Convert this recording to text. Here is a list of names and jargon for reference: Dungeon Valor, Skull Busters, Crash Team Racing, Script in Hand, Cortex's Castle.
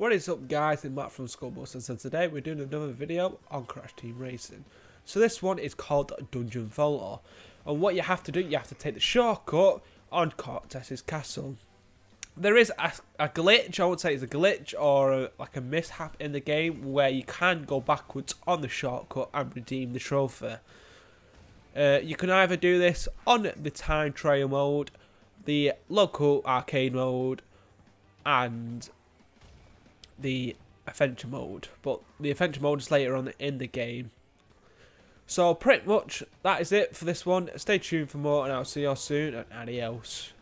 What is up, guys? It's Matt from Skullbusters, and today we're doing another video on Crash Team Racing. So this one is called Dungeon Valor, and what you have to do, you have to take the shortcut on Cortex's Castle. There is a glitch, I would say it's a glitch or like a mishap in the game where you can go backwards on the shortcut and redeem the trophy. You can either do this on the time trial mode, the local arcade mode, and the adventure mode, but the adventure mode is later on in the game. So pretty much that is it for this one. Stay tuned for more, and I'll see you all soon, and adios.